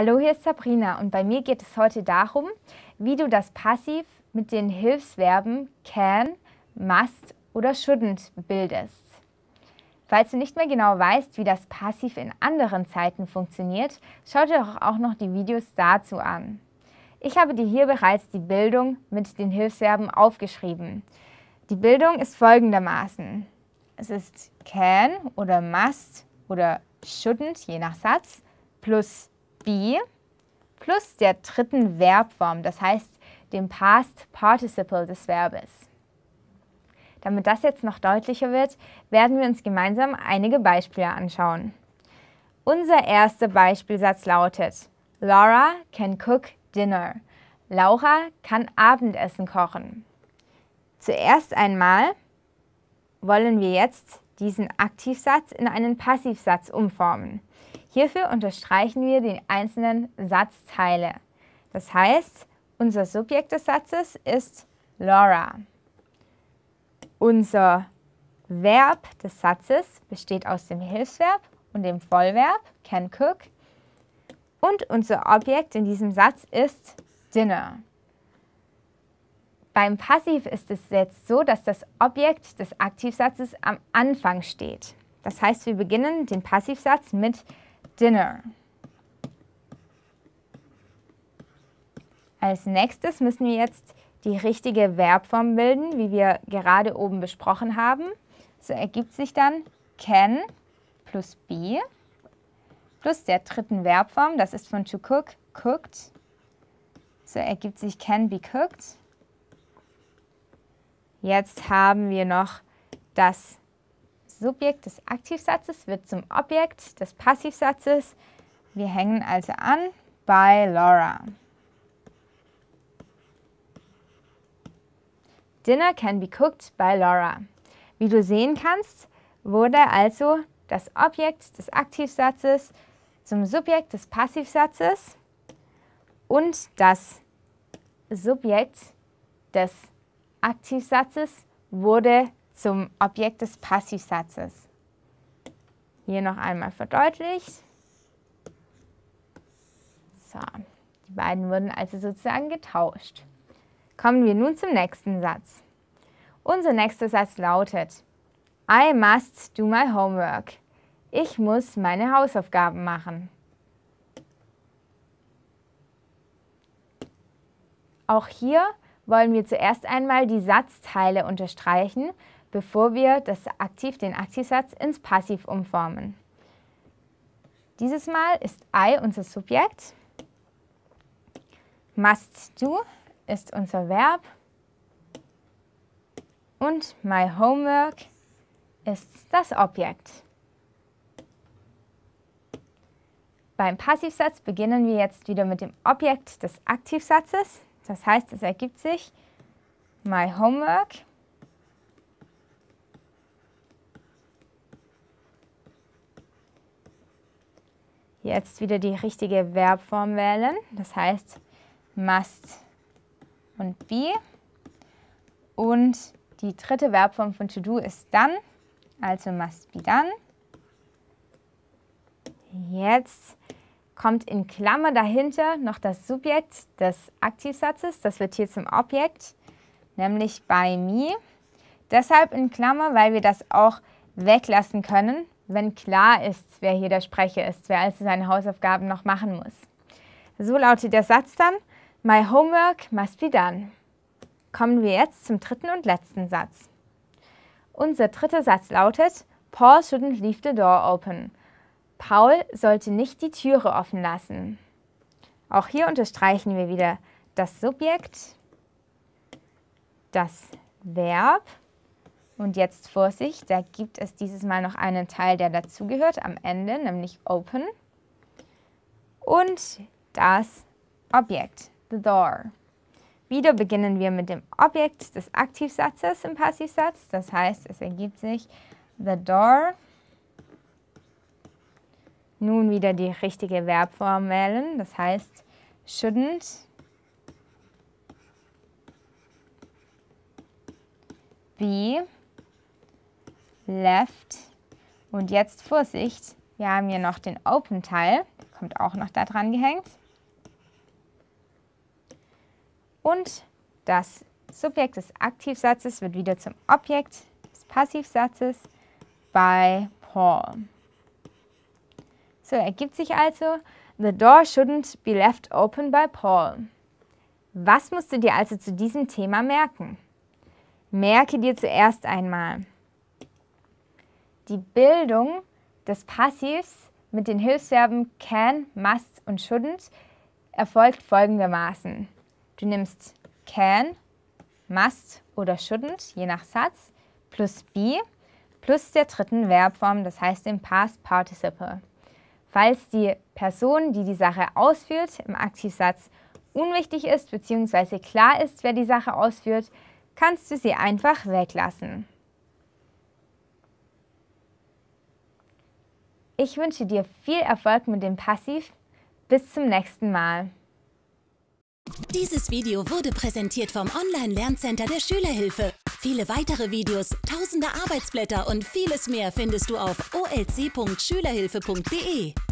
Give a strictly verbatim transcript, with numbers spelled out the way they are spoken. Hallo, hier ist Sabrina und bei mir geht es heute darum, wie du das Passiv mit den Hilfsverben can, must oder shouldn't bildest. Falls du nicht mehr genau weißt, wie das Passiv in anderen Zeiten funktioniert, schau dir doch auch noch die Videos dazu an. Ich habe dir hier bereits die Bildung mit den Hilfsverben aufgeschrieben. Die Bildung ist folgendermaßen. Es ist can oder must oder shouldn't, je nach Satz, plus be plus der dritten Verbform, das heißt dem Past Participle des Verbes. Damit das jetzt noch deutlicher wird, werden wir uns gemeinsam einige Beispiele anschauen. Unser erster Beispielsatz lautet: Laura can cook dinner. Laura kann Abendessen kochen. Zuerst einmal wollen wir jetzt diesen Aktivsatz in einen Passivsatz umformen. Hierfür unterstreichen wir die einzelnen Satzteile. Das heißt, unser Subjekt des Satzes ist Laura. Unser Verb des Satzes besteht aus dem Hilfsverb und dem Vollverb can cook. Und unser Objekt in diesem Satz ist dinner. Beim Passiv ist es jetzt so, dass das Objekt des Aktivsatzes am Anfang steht. Das heißt, wir beginnen den Passivsatz mit dinner. Als nächstes müssen wir jetzt die richtige Verbform bilden, wie wir gerade oben besprochen haben. So ergibt sich dann can plus be plus der dritten Verbform, das ist von to cook, cooked. So ergibt sich can be cooked. Jetzt haben wir noch das Subjekt des Aktivsatzes, wird zum Objekt des Passivsatzes. Wir hängen also an by Laura. Dinner can be cooked by Laura. Wie du sehen kannst, wurde also das Objekt des Aktivsatzes zum Subjekt des Passivsatzes und das Subjekt des Aktivsatzes wurde zum Objekt des Passivsatzes. Hier noch einmal verdeutlicht. So, die beiden wurden also sozusagen getauscht. Kommen wir nun zum nächsten Satz. Unser nächster Satz lautet: I must do my homework. Ich muss meine Hausaufgaben machen. Auch hier wollen wir zuerst einmal die Satzteile unterstreichen, bevor wir das Aktiv, den Aktivsatz ins Passiv umformen. Dieses Mal ist I unser Subjekt, must do ist unser Verb und my homework ist das Objekt. Beim Passivsatz beginnen wir jetzt wieder mit dem Objekt des Aktivsatzes. Das heißt, es ergibt sich my homework . Jetzt wieder die richtige Verbform wählen, das heißt must und be. Und die dritte Verbform von to do ist done, also must be done. Jetzt kommt in Klammer dahinter noch das Subjekt des Aktivsatzes, das wird hier zum Objekt, nämlich by me. Deshalb in Klammer, weil wir das auch weglassen können, wenn klar ist, wer hier der Sprecher ist, wer also seine Hausaufgaben noch machen muss. So lautet der Satz dann: My homework must be done. Kommen wir jetzt zum dritten und letzten Satz. Unser dritter Satz lautet: Paul shouldn't leave the door open. Paul sollte nicht die Türe offen lassen. Auch hier unterstreichen wir wieder das Subjekt, das Verb. Und jetzt Vorsicht, da gibt es dieses Mal noch einen Teil, der dazugehört am Ende, nämlich open. Und das Objekt, the door. Wieder beginnen wir mit dem Objekt des Aktivsatzes im Passivsatz. Das heißt, es ergibt sich the door. Nun wieder die richtige Verbform wählen. Das heißt shouldn't be left und jetzt Vorsicht, Wir haben hier noch den Open-Teil, der kommt auch noch da dran gehängt. Und das Subjekt des Aktivsatzes wird wieder zum Objekt des Passivsatzes bei Paul. So ergibt sich also, the door shouldn't be left open by Paul. Was musst du dir also zu diesem Thema merken? Merke dir zuerst einmal die Bildung des Passivs mit den Hilfsverben can, must und shouldn't erfolgt folgendermaßen. Du nimmst can, must oder shouldn't, je nach Satz, plus be, plus der dritten Verbform, das heißt dem Past Participle. Falls die Person, die die Sache ausführt, im Aktivsatz unwichtig ist bzw. klar ist, wer die Sache ausführt, kannst du sie einfach weglassen. Ich wünsche dir viel Erfolg mit dem Passiv. Bis zum nächsten Mal. Dieses Video wurde präsentiert vom Online-Lerncenter der Schülerhilfe. Viele weitere Videos, tausende Arbeitsblätter und vieles mehr findest du auf o l c punkt schülerhilfe punkt d e.